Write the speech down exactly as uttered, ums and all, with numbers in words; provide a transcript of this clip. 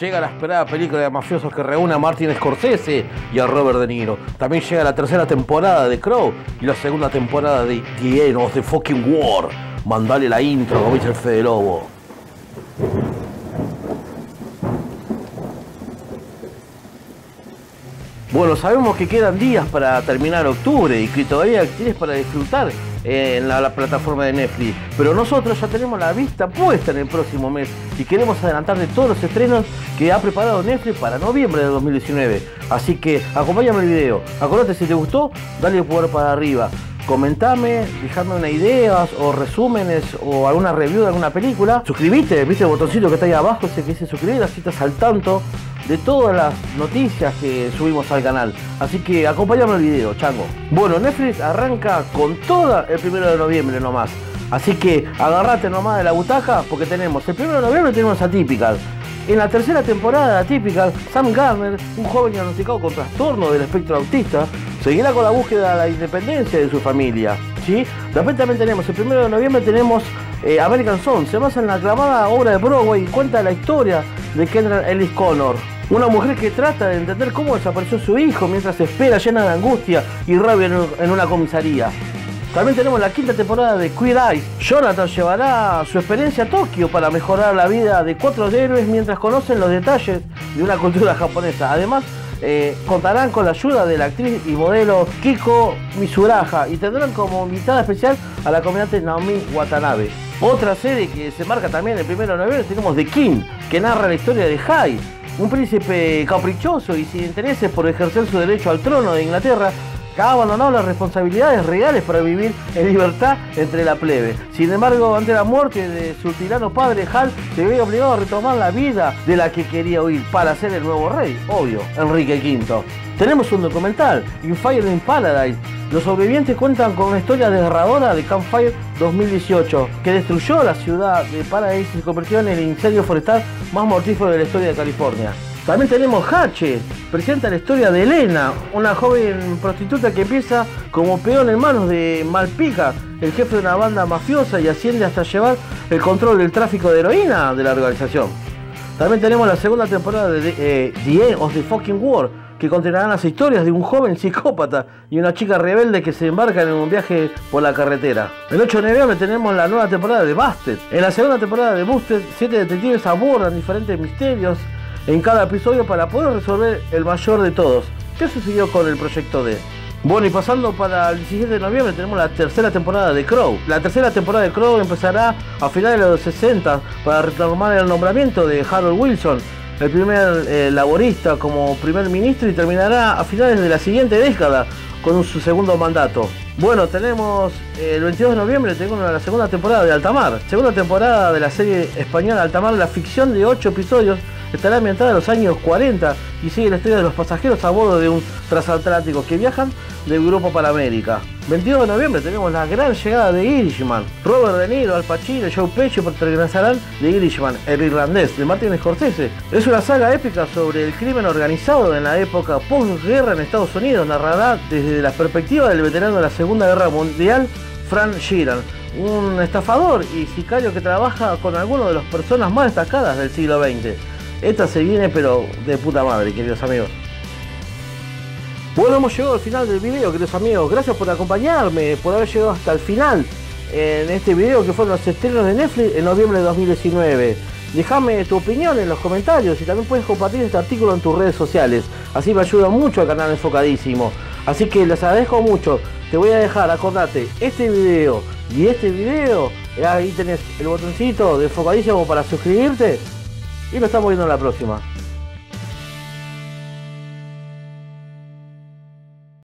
Llega la esperada película de mafiosos que reúne a Martin Scorsese y a Robert De Niro. También llega la tercera temporada de Crow y la segunda temporada de The End of the Fucking World. Mandale la intro, como dice el Fede Lobo. Bueno, sabemos que quedan días para terminar octubre y que todavía tienes para disfrutar en la, la plataforma de Netflix, pero nosotros ya tenemos la vista puesta en el próximo mes y queremos adelantar de todos los estrenos que ha preparado Netflix para noviembre de dos mil diecinueve. Así que acompáñame el video, acordate, si te gustó, dale el pulgar para arriba, comentame, dejame unas ideas o resúmenes o alguna review de alguna película, suscribite, viste el botoncito que está ahí abajo, ese que dice suscribir, así estás al tanto de todas las noticias que subimos al canal. Así que acompáñame al video, chango. Bueno, Netflix arranca con toda el primero de noviembre nomás. Así que agarrate nomás de la butaca porque tenemos el primero de noviembre tenemos Atypical. En la tercera temporada de Atypical, Sam Garner, un joven diagnosticado con trastorno del espectro autista, seguirá con la búsqueda de la independencia de su familia, ¿sí? Después también tenemos, el primero de noviembre tenemos eh, American Son. Se basa en la aclamada obra de Broadway y cuenta la historia de Kendra Ellis Connor, una mujer que trata de entender cómo desapareció su hijo mientras espera llena de angustia y rabia en una comisaría. También tenemos la quinta temporada de Queer Eye. Jonathan llevará su experiencia a Tokio para mejorar la vida de cuatro héroes mientras conocen los detalles de una cultura japonesa. Además, eh, contarán con la ayuda de la actriz y modelo Kiko Mizuhara y tendrán como invitada especial a la comediante Naomi Watanabe. Otra serie que se marca también el primero de noviembre tenemos The King, que narra la historia de Hai, un príncipe caprichoso y sin intereses por ejercer su derecho al trono de Inglaterra, que ha abandonado las responsabilidades reales para vivir en libertad entre la plebe. Sin embargo, ante la muerte de su tirano padre, Hal se ve obligado a retomar la vida de la que quería huir para ser el nuevo rey, obvio, Enrique quinto. Tenemos un documental, Fire in Paradise. Los sobrevivientes cuentan con una historia desgarradora de Campfire dos mil dieciocho, que destruyó la ciudad de Paradise y se convirtió en el incendio forestal más mortífero de la historia de California. También tenemos Hache, presenta la historia de Elena, una joven prostituta que empieza como peón en manos de Malpica, el jefe de una banda mafiosa, y asciende hasta llevar el control del tráfico de heroína de la organización. También tenemos la segunda temporada de eh, The End of the Fucking World, que contenarán las historias de un joven psicópata y una chica rebelde que se embarcan en un viaje por la carretera. El ocho de noviembre tenemos la nueva temporada de Busted. En la segunda temporada de Busted, siete detectives abordan diferentes misterios en cada episodio para poder resolver el mayor de todos. ¿Qué sucedió con el proyecto D? Bueno, y pasando para el diecisiete de noviembre tenemos la tercera temporada de Crow. La tercera temporada de Crow empezará a finales de los sesenta para retomar el nombramiento de Harold Wilson, el primer eh, laborista como primer ministro, y terminará a finales de la siguiente década con su segundo mandato. Bueno, tenemos eh, el veintidós de noviembre tenemos la segunda temporada de Altamar, segunda temporada de la serie española Altamar. La ficción de ocho episodios estará ambientada en los años cuarenta y sigue la historia de los pasajeros a bordo de un transatlántico que viajan de Europa para América. veintidós de noviembre tenemos la gran llegada de Irishman. Robert De Niro, Al Pacino y Joe Pesci protagonizarán The Irishman, el irlandés, de Martin Scorsese. Es una saga épica sobre el crimen organizado en la época postguerra en Estados Unidos. Narrará desde la perspectiva del veterano de la Segunda Guerra Mundial, Frank Sheeran, un estafador y sicario que trabaja con algunas de las personas más destacadas del siglo veinte. Esta se viene pero de puta madre, queridos amigos. Bueno, hemos llegado al final del video, queridos amigos. Gracias por acompañarme, por haber llegado hasta el final en este video que fueron los estrenos de Netflix en noviembre de dos mil diecinueve. Déjame tu opinión en los comentarios y también puedes compartir este artículo en tus redes sociales. Así me ayuda mucho al canal Enfocadísimo. Así que les agradezco mucho. Te voy a dejar, acordate, este video y este video. Ahí tenés el botoncito de Enfocadísimo para suscribirte. Y nos estamos viendo en la próxima.